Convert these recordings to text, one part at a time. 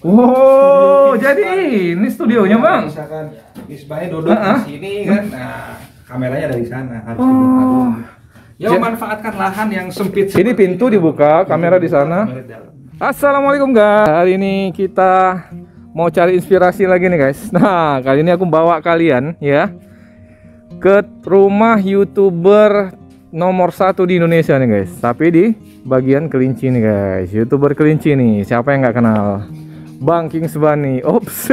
Wow, jadi ini studionya Bang. Misalkan isbahnya duduk di sini kan. Nah, kameranya dari sana harus dibuka dulu. Ya, memanfaatkan lahan yang sempit. Ini pintu dibuka, kamera di sana. Assalamualaikum guys. Hari ini kita mau cari inspirasi lagi nih guys. Nah, kali ini aku bawa kalian ya ke rumah YouTuber nomor 1 di Indonesia nih guys. Tapi di bagian kelinci nih guys. YouTuber kelinci nih. Siapa yang nggak kenal? Bang Kings Bunny. Ops.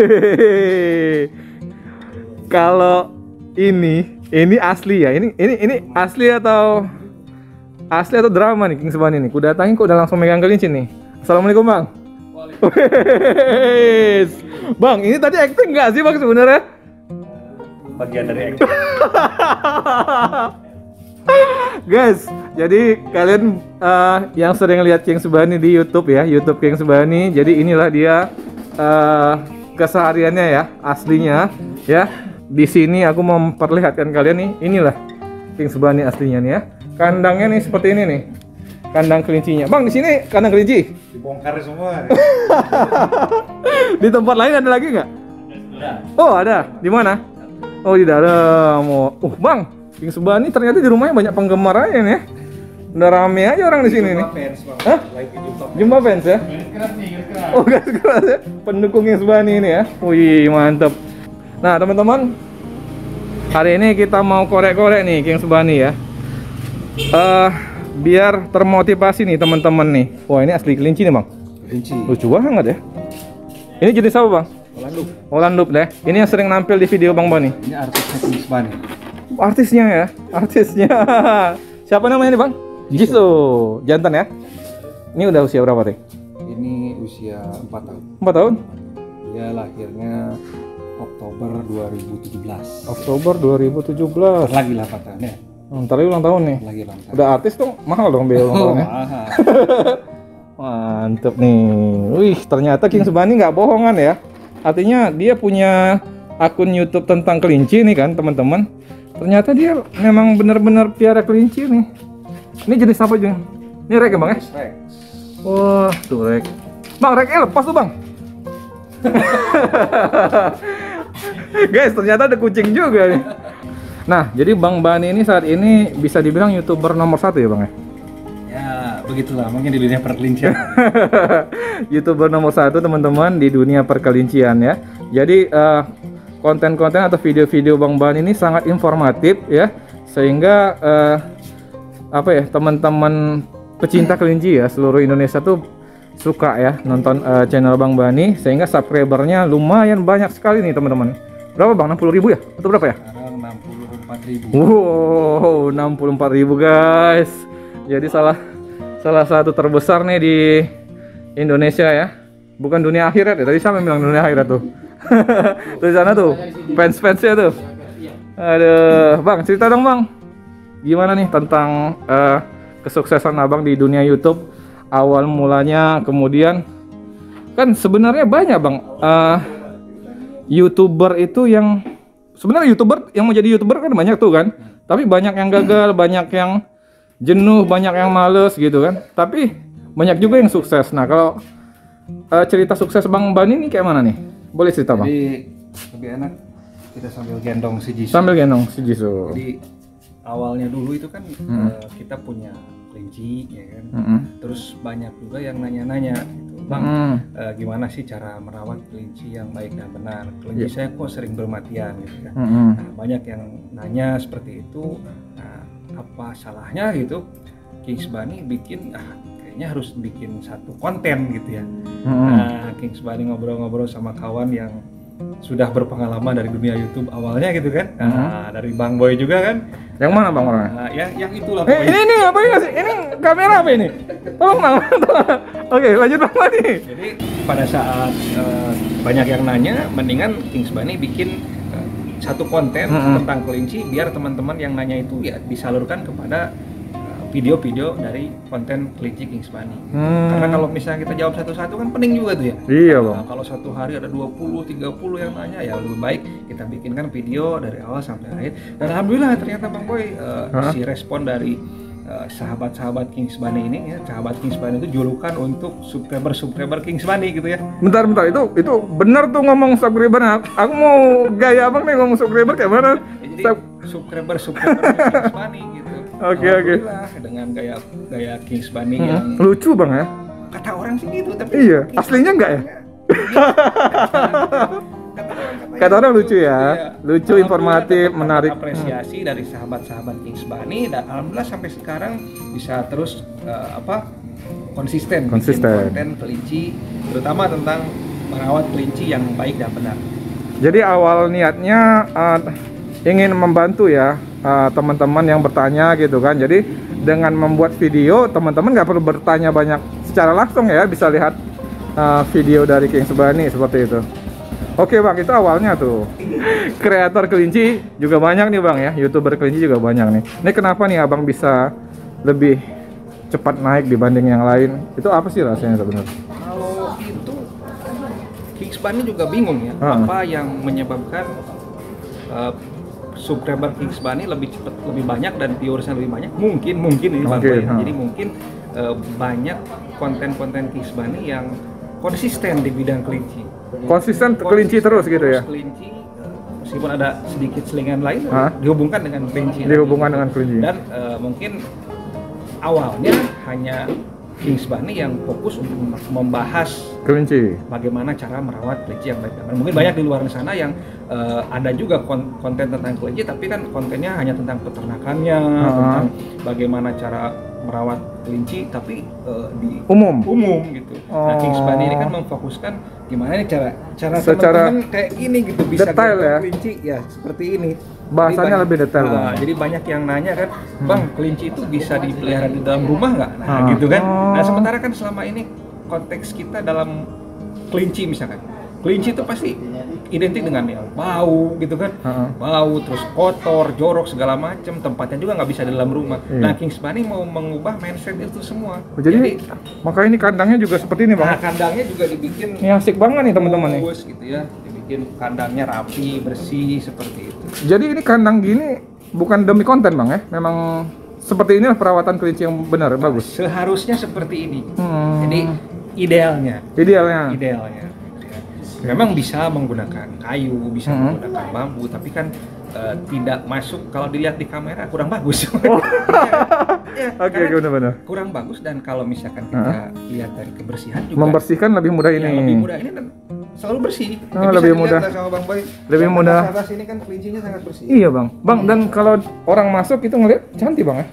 Kalau ini asli ya. Ini asli atau drama nih Kings Bunny nih. Ku datangin kok udah langsung megang kelinci nih. Assalamualaikum Bang. Waalaikumsalam. Bang, ini tadi acting nggak sih Bang sebenarnya? Bagian dari acting. Guys, jadi kalian yang sering lihat Kings Bunny di YouTube ya, YouTube Kings Bunny. Jadi inilah dia kesehariannya ya, aslinya ya. Di sini aku mau memperlihatkan kalian nih, inilah Kings Bunny aslinya nih ya. Kandangnya nih seperti ini nih. Kandang kelincinya. Bang, di sini kandang kelinci dibongkar semua. Ya. Di tempat lain ada lagi nggak? Oh, ada. Di mana? Oh, di dalam. Oh, Bang. Kings Bunny ternyata di rumahnya banyak penggemar aja nih. Udah rame aja orang di sini nih. Hah? Jumpa fans ya? Oh, garis keras ya. Pendukung Kings Bunny ini ya. Wih, mantep. Nah, teman-teman, hari ini kita mau korek-korek nih Kings Bunny ya. Biar termotivasi nih teman-teman nih. Wah, ini asli kelinci nih Bang. Kelinci. Lucu banget ya. Ini jenis apa Bang? Holland Lop. Holland Lop deh. Ini yang sering nampil di video Bang Bani. Ini artisnya Kings Bunny. Artisnya ya, artisnya. Siapa namanya nih Bang? Jiso, jantan ya. Ini udah usia berapa deh? Ini usia 4 tahun. 4 tahun? Dia lahirnya Oktober 2017. Oktober 2017. Lagi 8 tahun ya. Ntar ulang tahun nih. Lagi ulang tahun. Udah artis dong, mahal dong biaya ulang tahunnya. Mantep nih. Wih, ternyata Kings Bunny nggak bohongan ya. Artinya dia punya akun YouTube tentang kelinci nih kan teman-teman. Ternyata dia memang benar-benar piara kelinci nih. Ini jenis apa Jung? Ini Rex ya Bang ya? Rex. Wah, tuh Rex. Bang, Rex lepas tuh Bang. Guys, ternyata ada kucing juga nih. Nah, jadi Bang Bani ini saat ini bisa dibilang YouTuber nomor 1 ya Bang ya? Ya, begitulah mungkin di dunia perkelincian. YouTuber nomor 1 teman-teman di dunia perkelincian ya. Jadi konten-konten atau video-video Bang Bani ini sangat informatif ya, sehingga apa ya, teman-teman pecinta kelinci ya seluruh Indonesia tuh suka ya nonton channel Bang Bani, sehingga subscribernya lumayan banyak sekali nih teman-teman. Berapa Bang? 60.000 ya? Atau berapa ya? 64.000. Wow, 64.000 guys. Jadi salah satu terbesar nih di Indonesia ya. Bukan dunia akhirat ya. Tadi saya bilang dunia akhirat tuh. Di sana tuh fans-fansnya tuh. Aduh, Bang, cerita dong Bang, gimana nih tentang kesuksesan Abang di dunia YouTube, awal mulanya, kemudian kan sebenarnya banyak Bang YouTuber itu yang sebenarnya YouTuber yang mau jadi YouTuber kan banyak tuh kan, tapi banyak yang gagal, banyak yang jenuh, banyak yang males gitu kan, tapi banyak juga yang sukses. Nah, kalau cerita sukses Bang Bani ini kayak mana nih? Boleh cerita Bang? Jadi lebih enak kita sambil gendong si Jiso. Sambil gendong si Jiso. Jadi awalnya dulu itu kan kita punya kelinci ya kan. Terus banyak juga yang nanya-nanya gitu. Bang, gimana sih cara merawat kelinci yang baik dan benar? Kelinci saya kok sering bermatian gitu kan. Nah, banyak yang nanya seperti itu. Nah, apa salahnya gitu Kings Bunny bikin harus bikin satu konten gitu ya. Nah, Kings Bunny ngobrol-ngobrol sama kawan yang sudah berpengalaman dari dunia YouTube awalnya gitu kan. Nah, dari Bang Boy juga kan. Yang mana Bang orangnya? Yang itulah. Ini apa ini sih? Ini kamera apa ini? Tolong Bang. Oke, lanjut Bang Bani. Jadi pada saat banyak yang nanya, mendingan Kings Bunny bikin satu konten tentang kelinci biar teman-teman yang nanya itu ya disalurkan kepada video-video dari konten kelinci Kings Bunny. Karena kalau misalnya kita jawab satu-satu kan pening juga tuh ya. Iya Bang. Nah, kalau satu hari ada 20-30 yang nanya, ya lebih baik kita bikinkan video dari awal sampai akhir. Dan alhamdulillah ternyata Bang Boy si respon dari sahabat-sahabat Kings Bunny ini, ya, sahabat Kings Bunny itu julukan untuk subscriber Kings Bunny gitu ya. Bentar itu benar tuh ngomong subscriber. Aku mau gaya abang nih ngomong subscriber kayak mana? Jadi subscriber Kings Bunny gitu. Oke. Dengan gaya Kings Bunny yang lucu bang ya. Kata orang sih gitu, tapi iya, aslinya enggak ya? Kata orang lucu ya, lucu, informatif, menarik. Apresiasi dari sahabat-sahabat Kings Bunny dan alhamdulillah sampai sekarang bisa terus konsisten konten kelinci, terutama tentang merawat kelinci yang baik dan benar. Jadi awal niatnya ingin membantu ya teman-teman yang bertanya gitu kan. Jadi dengan membuat video teman-teman nggak perlu bertanya banyak secara langsung ya, bisa lihat video dari Kings Bunny seperti itu. Oke bang, itu awalnya tuh. Kreator kelinci juga banyak nih bang ya, youtuber kelinci juga banyak nih. Ini kenapa nih abang bisa lebih cepat naik dibanding yang lain? Itu apa sih rasanya sebenarnya? Kalau itu Kings Bunny juga bingung ya, apa yang menyebabkan subscriber Kings Bunny lebih cepat, lebih banyak dan viewersnya lebih banyak? Mungkin ini bang. Jadi mungkin banyak konten-konten Kings Bunny yang konsisten di bidang kelinci. Konsisten kelinci terus gitu ya. Kelinci, meskipun ada sedikit selingan lain, dihubungkan dengan kelinci. Dihubungkan dengan kelinci. Dan mungkin awalnya hanya Kings Bunny yang fokus untuk membahas kelinci. Bagaimana cara merawat kelinci yang baik. Mungkin banyak di luar sana yang ada juga konten tentang kelinci, tapi kan kontennya hanya tentang peternakannya, tentang bagaimana cara merawat kelinci, tapi di umum gitu. Nah, Kings Bunny ini kan memfokuskan gimana nih cara teman-teman kayak gini gitu bisa detail ya. Kelinci ya seperti ini. Bahasanya lebih detail. Jadi banyak yang nanya kan, bang kelinci itu bisa dipelihara di dalam rumah nggak? Nah gitu kan. Nah sementara kan selama ini konteks kita dalam kelinci misalkan. Kelinci itu pasti identik dengan ya, bau gitu kan, bau terus kotor, jorok segala macam, tempatnya juga nggak bisa di dalam rumah. Nah Kings Bunny mau mengubah mindset itu semua. Jadi maka ini kandangnya juga seperti ini bang. Nah kandangnya juga dibikin. Ini asik banget nih teman-teman nih. Gitu ya, dibikin kandangnya rapi, bersih seperti itu. Jadi ini kandang gini bukan demi konten bang ya, memang seperti ini perawatan kelinci yang benar, bagus. Seharusnya seperti ini. Jadi idealnya. Memang bisa menggunakan kayu, bisa menggunakan bambu, tapi kan tidak masuk kalau dilihat di kamera kurang bagus. Oke, benar-benar. Kurang bagus dan kalau misalkan kita lihat dari kebersihan juga. Membersihkan lebih mudah ini. Ya, lebih mudah ini dan selalu bersih. Lebih mudah. Sama Bang Boy, lebih mudah. Atas ini kan kelincinya sangat bersih. Iya bang. Bang dan kalau orang masuk itu ngelihat cantik bang ya.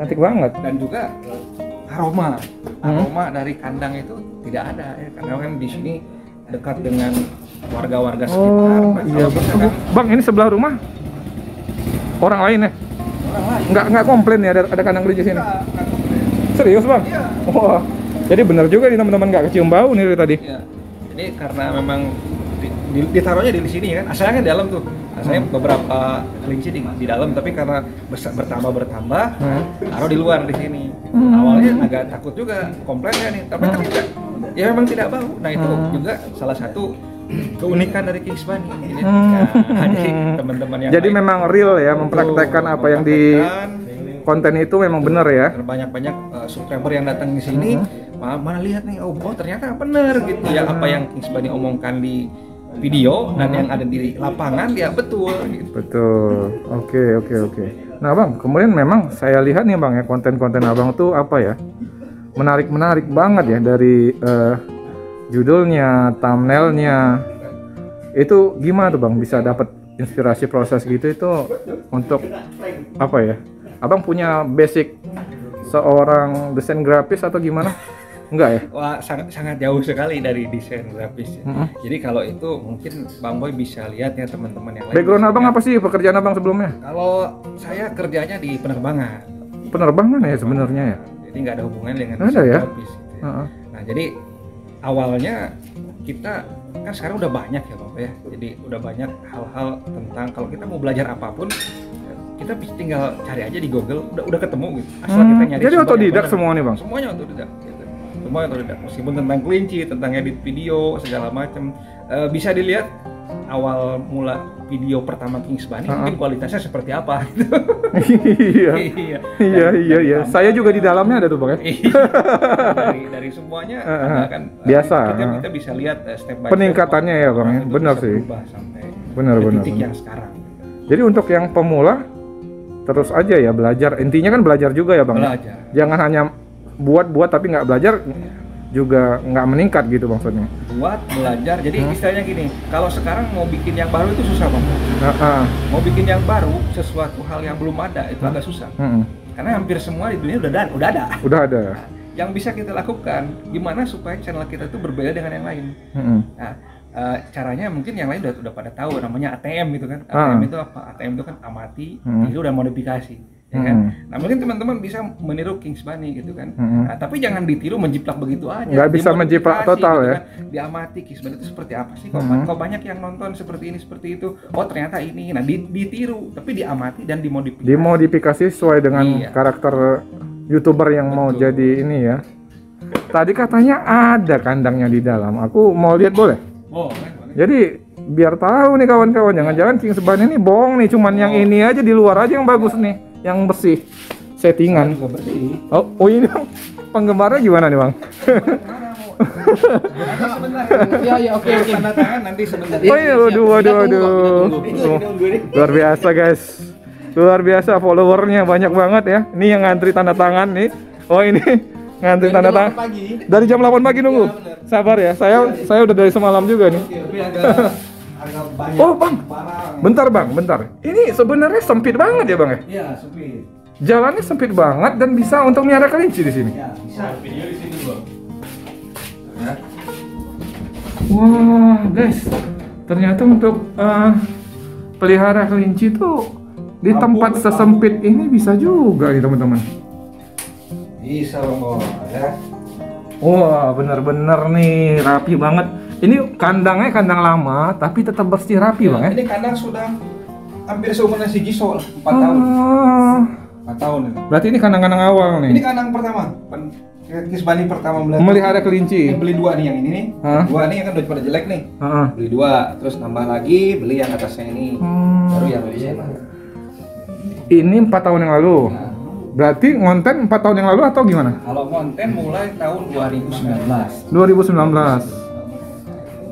Cantik banget. Dan juga aroma dari kandang itu tidak ada ya. Karena kan di sini dekat dengan warga-warga sekitar. Bang, ini sebelah rumah orang lain ya? Orang lain. Nggak komplain ya ada kandang kelinci sini? Serius bang? Iya. Wah, jadi benar juga nih teman-teman, nggak kecium bau nih dari tadi. Iya. Ini karena memang ditaruhnya di sini kan, asalnya kan di dalam tuh. Asalnya beberapa kelinci di dalam, tapi karena bertambah, taruh di luar di sini. Awalnya agak takut juga komplain ya nih, tapi tidak. Ya memang tidak bau. Nah itu juga salah satu keunikan dari Kings Bunny. Jadi teman-teman yang jadi memang real ya, mempraktekkan apa yang di konten itu memang benar ya. Banyak-banyak subscriber yang datang di sini malah lihat nih, oh ternyata benar gitu ya, apa yang Kings Bunny omongkan di video dan yang ada di lapangan ya betul gitu. Betul. Oke. Nah bang, kemudian memang saya lihat nih bang ya, konten-konten abang tuh apa ya? Menarik banget ya, dari judulnya, thumbnailnya. Itu gimana tuh bang bisa dapat inspirasi proses gitu? Itu untuk apa ya? Abang punya basic seorang desain grafis atau gimana? Enggak ya? Wah, sangat jauh sekali dari desain grafis ya. Jadi kalau itu mungkin Bang Boy bisa lihat ya teman-teman yang lain. Background abang apa sih, pekerjaan abang sebelumnya? Kalau saya kerjanya di penerbangan. Penerbangan ya sebenarnya ya? Jadi nggak ada hubungan dengan desain grafis gitu ya. Nah jadi awalnya kita kan sekarang udah banyak ya Bang ya, jadi udah banyak hal-hal tentang kalau kita mau belajar apapun kita tinggal cari aja di Google, udah ketemu gitu asal kita nyari. Jadi otodidak semua nih Bang? Semuanya otodidak gitu. Semua otodidak, meskipun tentang kelinci, tentang edit video, segala macam. Bisa dilihat awal mula video pertama Kings Bunny mungkin kualitasnya seperti apa gitu. Iya. Saya juga di dalamnya ada tuh Bang ya. Dari semuanya kan biasa. Kita bisa lihat step by step peningkatannya ya Bang ya. Benar sih. Benar. Titik yang sekarang. Jadi untuk yang pemula terus aja ya belajar. Intinya kan belajar juga ya Bang. Belajar. Jangan hanya buat tapi nggak belajar. Juga nggak meningkat gitu maksudnya. Buat belajar, jadi istilahnya gini, kalau sekarang mau bikin yang baru itu susah Bang. Mau bikin yang baru sesuatu hal yang belum ada itu agak susah. Karena hampir semua di dunia udah ada. Nah, yang bisa kita lakukan gimana supaya channel kita itu berbeda dengan yang lain. Nah, caranya mungkin yang lain udah pada tahu namanya ATM gitu kan. ATM itu apa? ATM itu kan amati, itu udah modifikasi. Ya kan? Nah mungkin teman-teman bisa meniru Kings Bunny gitu kan, nah, tapi jangan ditiru menjiplak begitu aja. Nggak bisa menjiplak total gitu ya. Kan? Diamati Kings Bunny itu seperti apa sih? Kok banyak yang nonton seperti ini seperti itu. Oh ternyata ini. Nah ditiru, tapi diamati dan dimodifikasi. Dimodifikasi sesuai dengan karakter YouTuber yang mau jadi ini ya. Tadi katanya ada kandangnya di dalam. Aku mau lihat boleh? Boleh. Jadi biar tahu nih kawan-kawan, jangan-jangan Kings Bunny ini bohong nih, cuman yang ini aja di luar aja yang bagus nih. Yang bersih settingan. Oh ini penggemarnya gimana nih Bang? Oke. Nanti sebentar. Waduh. Luar biasa guys. Luar biasa followernya banyak banget ya. Ini yang ngantri tanda tangan nih. Oh ini ngantri tanda tangan. Dari jam 8 pagi nunggu. Sabar ya. Saya udah dari semalam juga nih. Oh Bang, bentar. Ini sebenarnya sempit banget ya Bang ya? Iya sempit. Jalannya sempit banget dan bisa untuk melihara kelinci di sini. Iya bisa. Video di sini Bang. Wah guys, ternyata untuk pelihara kelinci tuh di tempat sesempit ini bisa juga nih teman-teman. Bisa Bang ya. Wah bener-bener nih rapi banget. Ini kandangnya kandang lama tapi tetap bersih rapi Bang ya. Ini kandang sudah hampir seumuran si Jiso 4 tahun. Berarti ini kandang-kandang awal nih. Ini kandang pertama. Kings Bunny pertama melihara kelinci. Beli dua nih yang ini nih. Dua nih kan udah pada jelek nih. Beli dua, terus nambah lagi beli yang atasnya ini. Baru yang ini. Ini 4 tahun yang lalu. Nah. Berarti konten 4 tahun yang lalu atau gimana? Kalau konten mulai tahun 2019. 2019.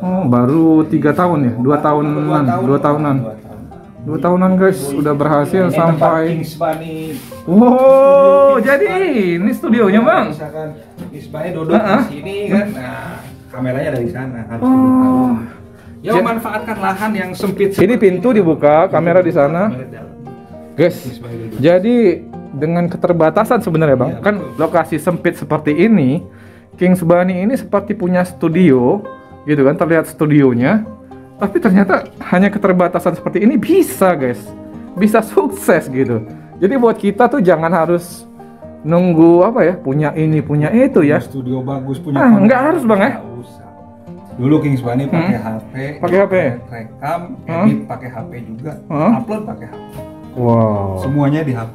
Oh, baru 3 tahun ya? 2 tahunan guys, udah berhasil ini sampai Kings Bunny. Wow, jadi ini studionya Bang. Misalkan Kings Bunny duduk di sini kan. Nah, kameranya dari sana harus dibuka. Ya manfaatkan lahan yang sempit. Ini pintu dibuka, kamera di sana. Guys, jadi dengan keterbatasan sebenarnya Bang, kan lokasi sempit seperti ini, Kings Bunny ini seperti punya studio gitu kan, terlihat studionya, tapi ternyata hanya keterbatasan seperti ini bisa guys, bisa sukses gitu. Jadi buat kita tuh jangan harus nunggu apa ya, punya ini punya itu ya. Studio bagus punya. Nggak harus Bang ya. Dulu Kings Bunny pakai HP, rekam, edit pakai HP juga, upload pakai HP. Wow. Semuanya di HP.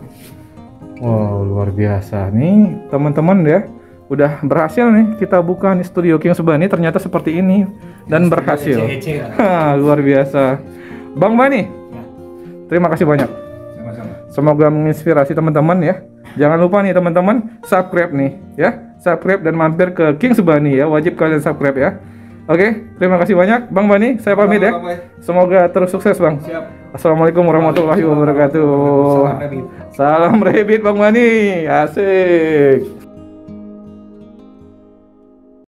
Wow, luar biasa nih teman-teman ya, udah berhasil nih kita buka nih studio Kings Bunny, ternyata seperti ini dan berhasil. Luar biasa Bang Bunny, terima kasih banyak. Sama-sama. Semoga menginspirasi teman-teman ya. Jangan lupa nih teman-teman subscribe nih ya, subscribe dan mampir ke Kings Bunny ya, wajib kalian subscribe ya. Oke, terima kasih banyak Bang Bunny, saya pamit ya. Semoga terus sukses Bang. Siap. Assalamualaikum warahmatullahi wabarakatuh. Salam rebit Bang Bunny. Asik.